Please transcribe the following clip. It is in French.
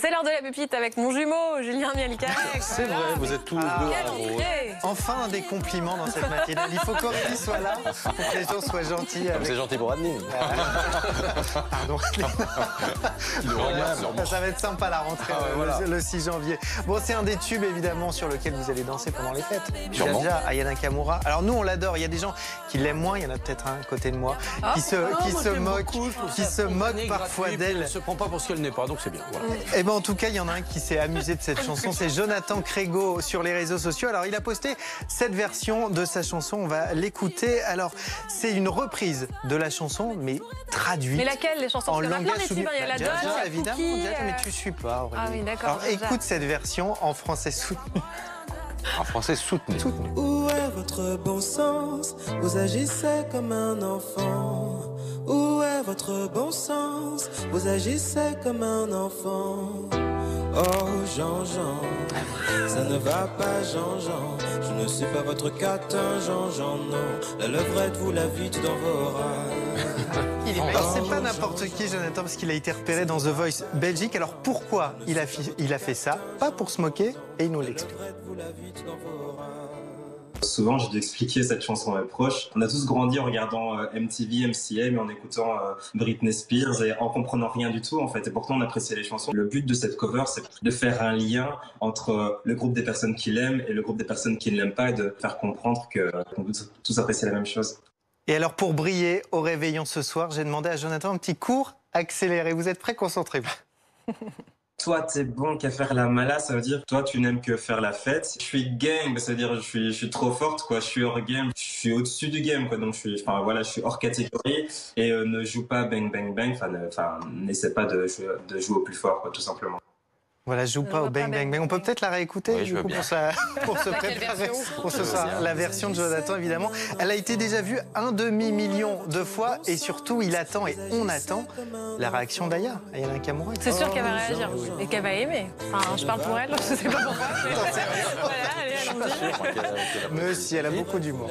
C'est l'heure de la pépite avec mon jumeau, Julien Mielcarek. C'est vrai, vous êtes tous deux. Enfin des compliments dans cette matinée. Il faut qu'Aurélie soit là pour que les gens soient gentils. Avec... C'est gentil pour Adeline. Pardon, Adeline. Ça va être sympa la rentrée le 6 janvier. Bon, c'est un des tubes évidemment sur lequel vous allez danser pendant les fêtes. Il y a déjà Aya Nakamura. Alors nous, on l'adore. Il y a des gens qui l'aiment moins. Il y en a peut-être un côté de moi qui se moque parfois d'elle. Elle ne se prend pas pour ce qu'elle n'est pas, donc c'est bien. Voilà. Et ben en tout cas, il y en a un qui s'est amusé de cette chanson. C'est Jonathan Krego sur les réseaux sociaux. Alors il a posté cette version de sa chanson. On va l'écouter. Alors c'est une reprise de la chanson, mais traduite. Mais laquelle les chansons en langage soutenu. Il y a la Dodge, évidemment. Mais tu suis pas, Aurélie. Ah oui, d'accord. Alors écoute cette version en français soutenu. En français soutenu. Où est votre bon sens? Vous agissez comme un enfant. Où est votre bon sens? Vous agissez comme un enfant. Oh Jean-Jean, ça ne va pas Jean-Jean. Je ne suis pas votre catin Jean-Jean, non. La levrette vous la vite dans vos rats. Alors c'est pas n'importe qui Jonathan, parce qu'il a été repéré dans The Voice Belgique. Alors pourquoi il a fait ça? Pas pour se moquer, et il nous l'explique. Souvent, j'ai dû expliquer cette chanson à mes proches. On a tous grandi en regardant MTV, MCM et en écoutant Britney Spears et en comprenant rien du tout en fait. Et pourtant, on appréciait les chansons. Le but de cette cover, c'est de faire un lien entre le groupe des personnes qui l'aiment et le groupe des personnes qui ne l'aiment pas, et de faire comprendre qu'on peut tous apprécier la même chose. Et alors, pour briller au réveillon ce soir, j'ai demandé à Jonathan un petit cours accéléré. Vous êtes prêts? Concentrez-vous. Toi, t'es bon qu'à faire la mala, ça veut dire toi, tu n'aimes que faire la fête. Je suis gang, ça veut dire je suis trop forte, quoi. Je suis hors game, je suis au-dessus du game, quoi. Donc je suis hors catégorie et ne joue pas bang bang bang. Enfin, n'essaie pas de jouer au plus fort, quoi, tout simplement. Voilà, joue pas au bang bang bang. On peut peut-être la réécouter pour se préparer pour ce soir. La version de Jonathan, évidemment. Elle a été déjà vue 1,5 million de fois et surtout, il attend et on attend la réaction d'Aya. Aya Nakamura. C'est sûr qu'elle va réagir et qu'elle va aimer. Enfin, je parle pour elle, je sais pas pourquoi. Voilà, allez, allons-y. Mais si, elle a beaucoup d'humour.